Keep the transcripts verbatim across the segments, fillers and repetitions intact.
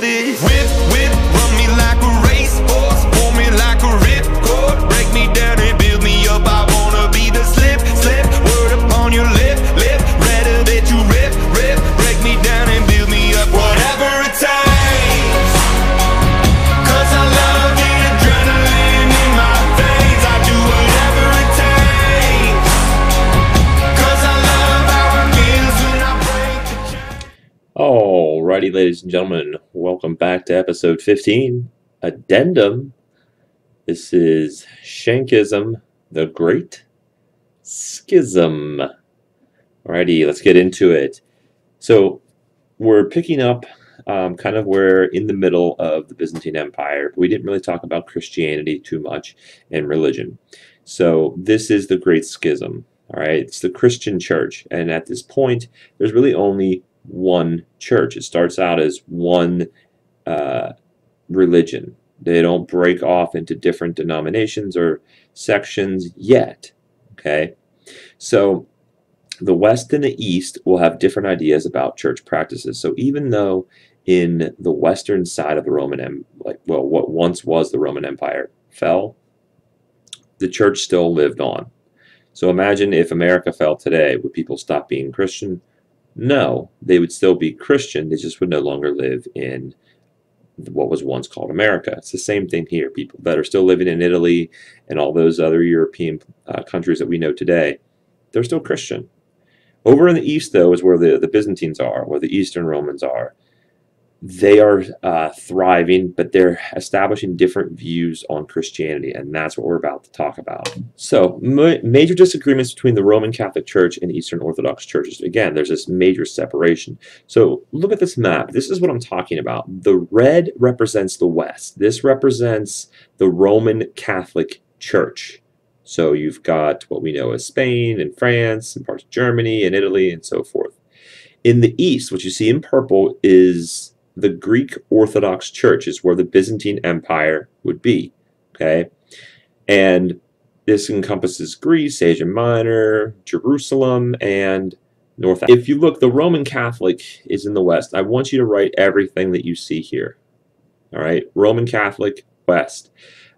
This. Whip, whip, run me like a racehorse, pull me like a ripcord, break me down and build me up. I wanna be the slip, slip, word upon your lip, lip, rather that you rip, rip, break me down and build me up, whatever it takes. Cause I love the adrenaline in my veins, I do whatever it takes. Cause I love how it feels when I break the chain. Alrighty, ladies and gentlemen. Welcome back to episode fifteen, Addendum. This is Shankism, the Great Schism. Alrighty, let's get into it. So we're picking up um, kind of where in the middle of the Byzantine Empire. We didn't really talk about Christianity too much and religion. So this is the Great Schism. Alright, it's the Christian Church. And at this point, there's really only one church. It starts out as one uh, religion. They don't break off into different denominations or sections yet. Okay, so the West and the East will have different ideas about church practices. So even though in the Western side of the Roman Empire, like well, what once was the Roman Empire fell, the church still lived on. So imagine if America fell today, would people stop being Christian? No, they would still be Christian, they just would no longer live in what was once called America. It's the same thing here. People that are still living in Italy and all those other European uh, countries that we know today, they're still Christian. Over in the East, though, is where the, the Byzantines are, where the Eastern Romans are. They are uh, thriving, but they're establishing different views on Christianity, and that's what we're about to talk about. So ma major disagreements between the Roman Catholic Church and Eastern Orthodox Churches. Again, there's this major separation. So look at this map. This is what I'm talking about. The red represents the West. This represents the Roman Catholic Church. So you've got what we know as Spain and France and parts of Germany and Italy and so forth. In the East, what you see in purple is the Greek Orthodox Church, is where the Byzantine Empire would be, okay? And this encompasses Greece, Asia Minor, Jerusalem, and North Africa. If you look, the Roman Catholic is in the West. I want you to write everything that you see here, all right? Roman Catholic, West.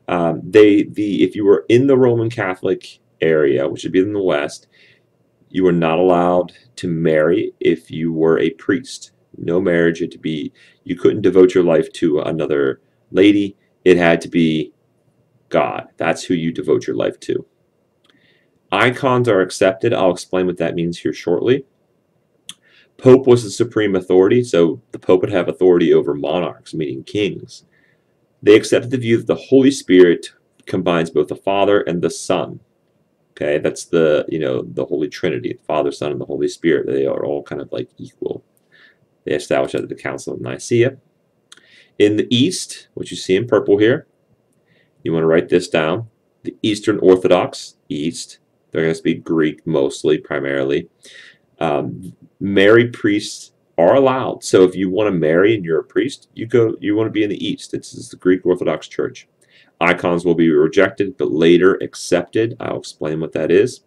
Um, they, the, if you were in the Roman Catholic area, which would be in the West, you were not allowed to marry if you were a priest. No marriage. It to be, you couldn't devote your life to another lady. It had to be God. That's who you devote your life to. Icons are accepted. I'll explain what that means here shortly. Pope was the supreme authority, so the Pope would have authority over monarchs, meaning kings. They accepted the view that the Holy Spirit combines both the Father and the Son. Okay, that's the, you know, the Holy Trinity, the Father, Son, and the Holy Spirit. They are all kind of like equal. They established at the Council of Nicaea. In the East, what you see in purple here, you want to write this down. The Eastern Orthodox, East, they're going to speak Greek mostly, primarily. Um, married priests are allowed. So if you want to marry and you're a priest, you go. You want to be in the East. This is the Greek Orthodox Church. Icons will be rejected, but later accepted. I'll explain what that is.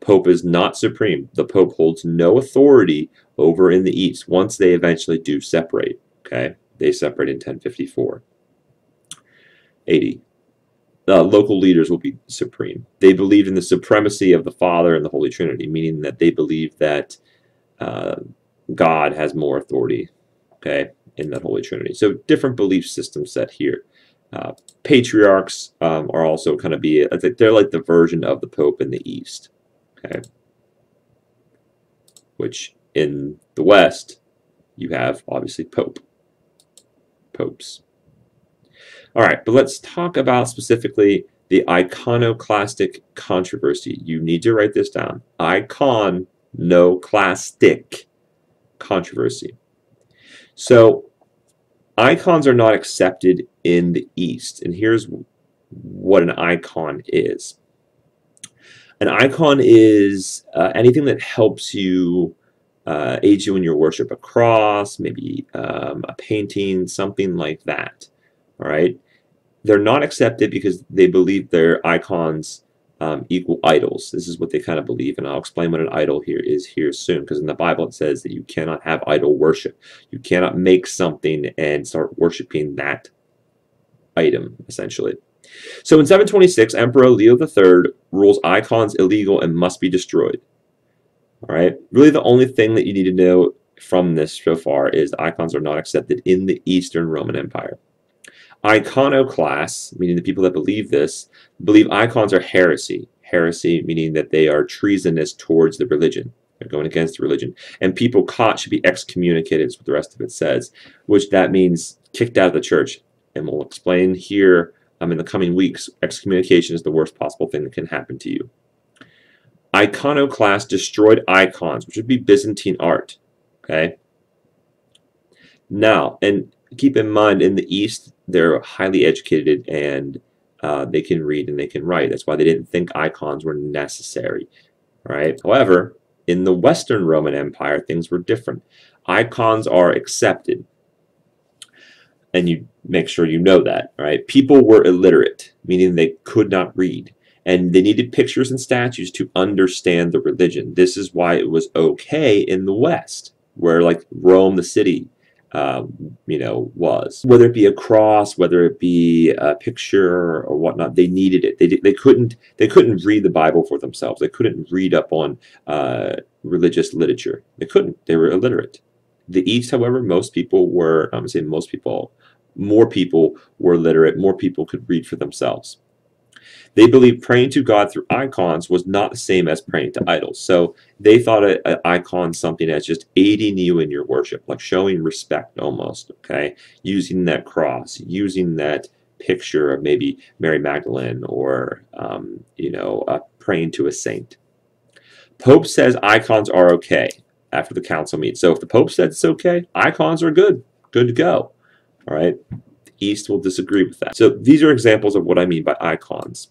Pope is not supreme. The Pope holds no authority over in the East once they eventually do separate. Okay, they separate in ten fifty-four A D. The local leaders will be supreme. They believed in the supremacy of the Father and the Holy Trinity, meaning that they believe that uh, God has more authority, okay, in that Holy Trinity. So different belief systems set here. Uh, patriarchs um, are also kind of be, they're like the version of the Pope in the East. Okay, which in the West you have obviously Pope, popes. All right, but let's talk about specifically the iconoclastic controversy. You need to write this down. Iconoclastic controversy. So icons are not accepted in the East, and here's what an icon is. An icon is uh, anything that helps you, uh, aid you in your worship, a cross, maybe um, a painting, something like that. All right? They're not accepted because they believe their icons um, equal idols. This is what they kind of believe, and I'll explain what an idol here is here soon, because in the Bible it says that you cannot have idol worship. You cannot make something and start worshiping that item, essentially. So in seven twenty-six, Emperor Leo the Third rules icons illegal and must be destroyed. All right, really the only thing that you need to know from this so far is the icons are not accepted in the Eastern Roman Empire. Iconoclasts, meaning the people that believe this, believe icons are heresy. Heresy meaning that they are treasonous towards the religion. They're going against the religion. And people caught should be excommunicated, is what the rest of it says, which that means kicked out of the church. And we'll explain here um, in the coming weeks, excommunication is the worst possible thing that can happen to you. Iconoclasts destroyed icons, which would be Byzantine art. Okay. Now, and keep in mind, in the East, they're highly educated and uh, they can read and they can write. That's why they didn't think icons were necessary. All right. However, in the Western Roman Empire, things were different. Icons are accepted, and you make sure you know that. All right. People were illiterate, meaning they could not read, and they needed pictures and statues to understand the religion. This is why it was okay in the West, where like Rome, the city, um, you know, was. Whether it be a cross, whether it be a picture or whatnot, they needed it. They did, they couldn't they couldn't read the Bible for themselves. They couldn't read up on uh, religious literature. They couldn't. They were illiterate. The East, however, most people were. I'm saying most people, more people were literate. More people could read for themselves. They believed praying to God through icons was not the same as praying to idols. So they thought an icon something as just aiding you in your worship, like showing respect almost, okay? Using that cross, using that picture of maybe Mary Magdalene or, um, you know, uh, praying to a saint. Pope says icons are okay after the council meets. So if the Pope said it's okay, icons are good, good to go, all right? East will disagree with that. So these are examples of what I mean by icons.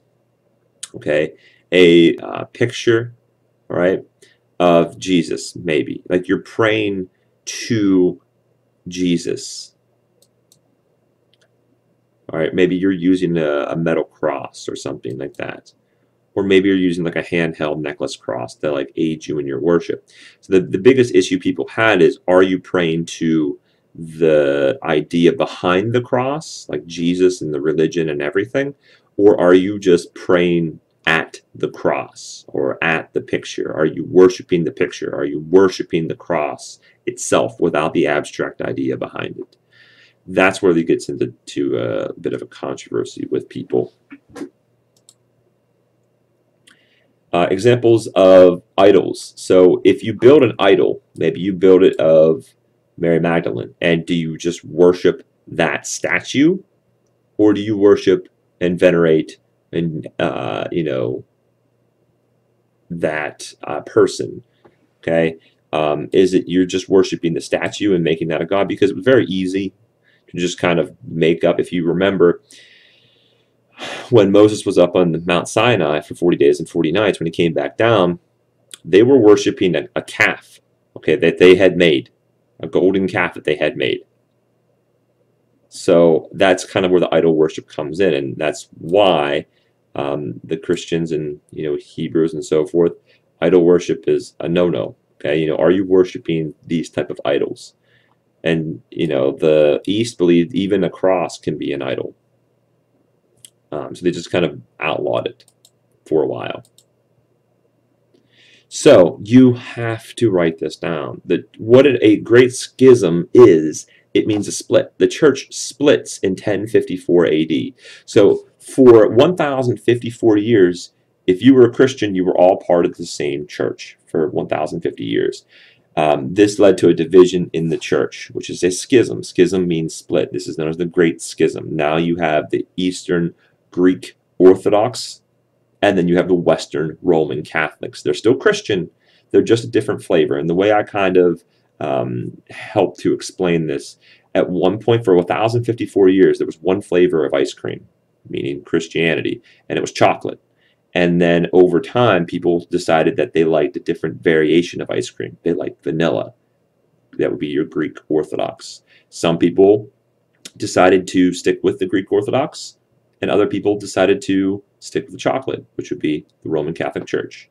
Okay, a uh, picture, all right, of Jesus, maybe. Like you're praying to Jesus. All right, maybe you're using a, a metal cross or something like that. Or maybe you're using like a handheld necklace cross to like aid you in your worship. So the, the biggest issue people had is, are you praying to the idea behind the cross, like Jesus and the religion and everything, or are you just praying at the cross or at the picture? Are you worshiping the picture? Are you worshiping the cross itself without the abstract idea behind it? That's where it gets into to a bit of a controversy with people. Uh, examples of idols. So if you build an idol, maybe you build it of Mary Magdalene, and do you just worship that statue, or do you worship and venerate and uh, you know, that uh, person? Okay, um, is it you're just worshiping the statue and making that a god? Because it was very easy to just kind of make up. If you remember, when Moses was up on Mount Sinai for forty days and forty nights, when he came back down, they were worshiping a, a calf, okay, that they had made. A golden calf that they had made. So that's kind of where the idol worship comes in, and that's why um, the Christians and, you know, Hebrews and so forth, idol worship is a no-no. Okay, you know, are you worshiping these type of idols? And you know, the East believed even a cross can be an idol. Um, so they just kind of outlawed it for a while. So you have to write this down. That what a great schism is, it means a split. The church splits in ten fifty-four A D. So for one thousand fifty-four years, if you were a Christian, you were all part of the same church for one thousand fifty years. Um, this led to a division in the church, which is a schism. Schism means split. This is known as the Great Schism. Now you have the Eastern Greek Orthodox, and then you have the Western Roman Catholics. They're still Christian, they're just a different flavor. And the way I kind of um, help to explain this, at one point for one thousand fifty-four years, there was one flavor of ice cream, meaning Christianity, and it was chocolate. And then over time, people decided that they liked a different variation of ice cream. They liked vanilla. That would be your Greek Orthodox. Some people decided to stick with the Greek Orthodox, and other people decided to stick with the chocolate, which would be the Roman Catholic Church.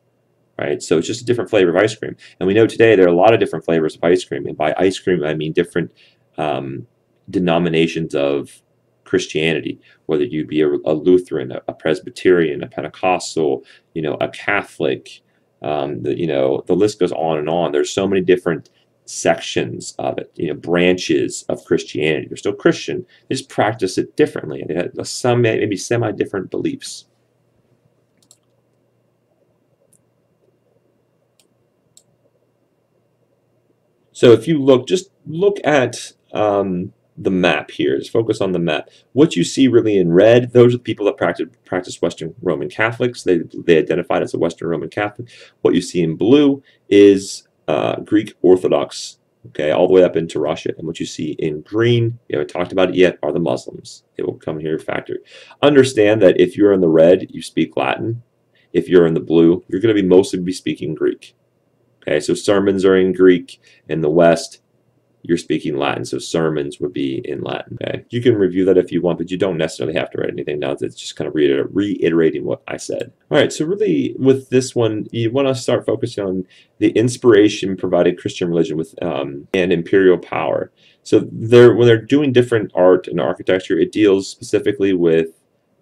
Right? So it's just a different flavor of ice cream. And we know today there are a lot of different flavors of ice cream. And by ice cream, I mean different um, denominations of Christianity, whether you be a, a Lutheran, a, a Presbyterian, a Pentecostal, you know, a Catholic, um, the, you know, the list goes on and on. There's so many different sections of it, you know, branches of Christianity. They're still Christian. They just practice it differently. They have some maybe semi-different beliefs. So if you look, just look at um, the map here. Just focus on the map. What you see really in red, those are the people that practice, practice Western Roman Catholics. They, they identified as a Western Roman Catholic. What you see in blue is uh, Greek Orthodox, okay, all the way up into Russia. And what you see in green, we haven't talked about it yet, are the Muslims. They will come here factor. Understand that if you're in the red, you speak Latin. If you're in the blue, you're going to be mostly be speaking Greek. Okay, so sermons are in Greek. In the West, you're speaking Latin, so sermons would be in Latin. Okay, you can review that if you want, but you don't necessarily have to write anything down. It's just kind of reiterating what I said. All right, so really with this one, you want to start focusing on the inspiration provided Christian religion with um, and imperial power. So they're, when they're doing different art and architecture, it deals specifically with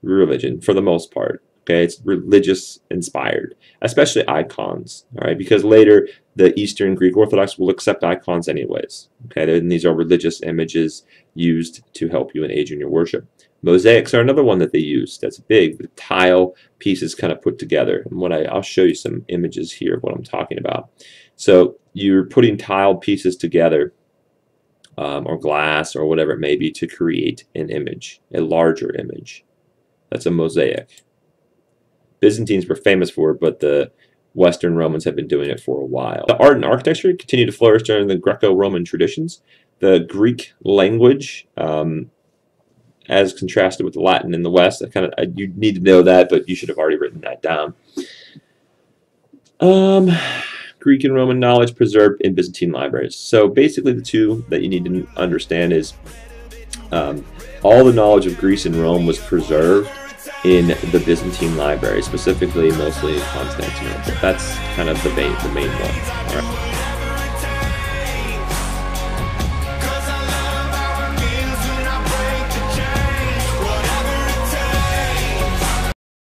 religion for the most part. Okay, it's religious inspired, especially icons, all right, because later the Eastern Greek Orthodox will accept icons anyways. Okay, and these are religious images used to help you engage in your worship. Mosaics are another one that they use that's big, the tile pieces kind of put together. And what I, I'll show you some images here of what I'm talking about. So you're putting tile pieces together, um, or glass or whatever it may be, to create an image, a larger image. That's a mosaic. Byzantines were famous for it, but the Western Romans have been doing it for a while. The art and architecture continue to flourish during the Greco-Roman traditions. The Greek language, um, as contrasted with Latin in the West, I kind of I, you need to know that, but you should have already written that down. Um, Greek and Roman knowledge preserved in Byzantine libraries. So basically, the two that you need to understand is um, all the knowledge of Greece and Rome was preserved in the Byzantine library, specifically mostly in Constantinople. That's kind of the main, the main one. All right.